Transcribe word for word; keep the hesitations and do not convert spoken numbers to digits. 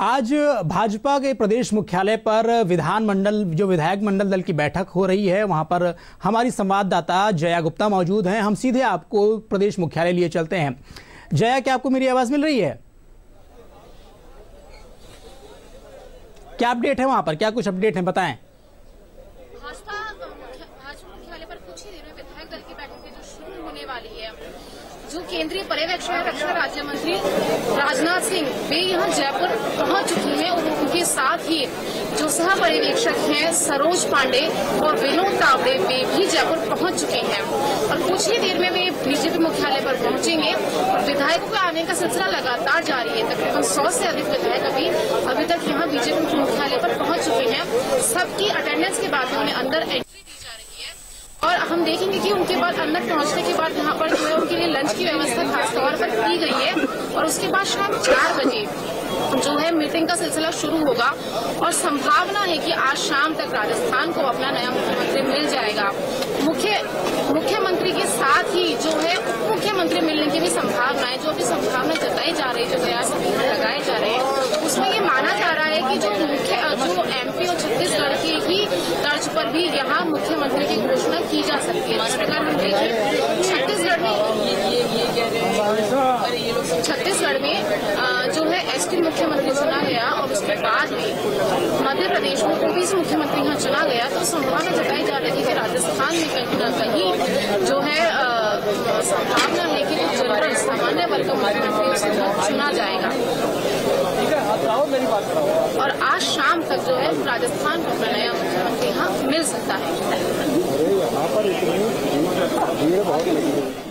आज भाजपा के प्रदेश मुख्यालय पर विधानमंडल जो विधायक मंडल दल की बैठक हो रही है वहां पर हमारी संवाददाता जया गुप्ता मौजूद हैं। हम सीधे आपको प्रदेश मुख्यालय लिए चलते हैं। जया, क्या आपको मेरी आवाज़ मिल रही है? क्या अपडेट है वहां पर, क्या कुछ अपडेट है बताएं। जो केंद्रीय पर्यवेक्षण रक्षा राज्य मंत्री राजनाथ सिंह वे यहाँ जयपुर पहुंच चुके हैं और उनके साथ ही जो सह पर्यवेक्षक हैं सरोज पांडे और विनोद तावड़े वे भी जयपुर पहुंच चुके हैं और कुछ ही देर में वे बीजेपी मुख्यालय पर पहुंचेंगे। और विधायकों के आने का सिलसिला लगातार जारी है। तकरीबन सौ से अधिक विधायक अभी अभी तक यहाँ बीजेपी मुख्यालय पर पहुंच चुके हैं। सबकी अटेंडेंस के बाद उन्हें अंदर और हम देखेंगे कि उनके बाद अंदर पहुंचने के बाद यहाँ पर जो है उनके लिए लंच की व्यवस्था खासतौर पर की गई है और उसके बाद शाम चार बजे जो है मीटिंग का सिलसिला शुरू होगा और संभावना है कि आज शाम तक राजस्थान को अपना नया मुख्यमंत्री मिल जाएगा। मुख्य मुख्यमंत्री के साथ ही जो है उप मुख्यमंत्री मिलने की भी संभावना है। जो अभी संभावना जताई जा रही है, जो प्रयास लगाए जा रहे हैं उसमें ये माना जा रहा है कि जो मुख्य जो एमपी और छत्तीसगढ़ की ही तर्ज पर भी यहाँ मुख्यमंत्री की घोषणा की जा सकती है। इस प्रकार हम देखें छत्तीसगढ़ में छत्तीसगढ़ में जो है एसटी मुख्यमंत्री चुना गया और उसके बाद में मध्य प्रदेश में ओबीसी मुख्यमंत्री यहाँ चुना गया तो संभावना जताई जा रही है कि राजस्थान में कहीं न कहीं जो है संभावना है कि जो जनरल सामान्य वर्ग का मुख्यमंत्री चुना जाएगा। और आज शाम तक जो है राजस्थान को नया मुख्यमंत्री यहाँ मिल सकता है।